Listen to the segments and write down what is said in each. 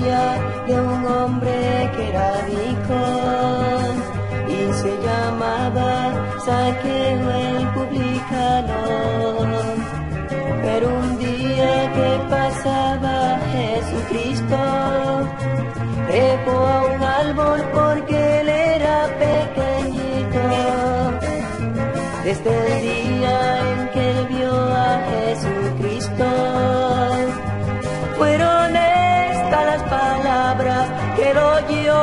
historia de un hombre que era rico y se llamaba Zaqueo el publicano. Pero un día que pasaba Jesucristo trepó a un árbol porque él era pequeñito. Desde el día en que él vio a Jesucristo fueron estas las palabras que lo oyó.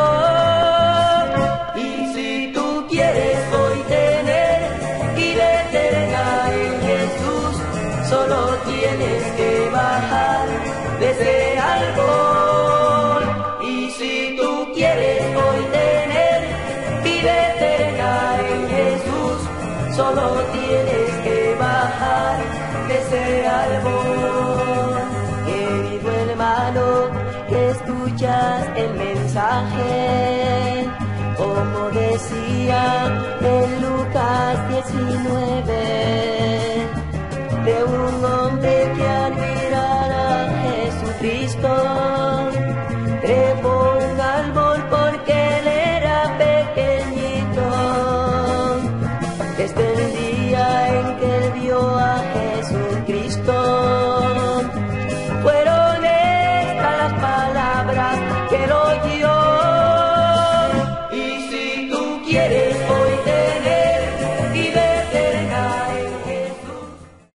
Solo tienes que bajar de ese árbol. Y si tú quieres hoy tener vida eterna en Jesús, solo tienes que bajar de ese árbol. Querido hermano, que escuchas el mensaje, como decía en Lucas 19. De un hombre que al mirar a Jesucristo trepó un árbol porque él era pequeñito. Desde el día en que él vio a Jesucristo fueron estas las palabras que él oyó. Y si tú quieres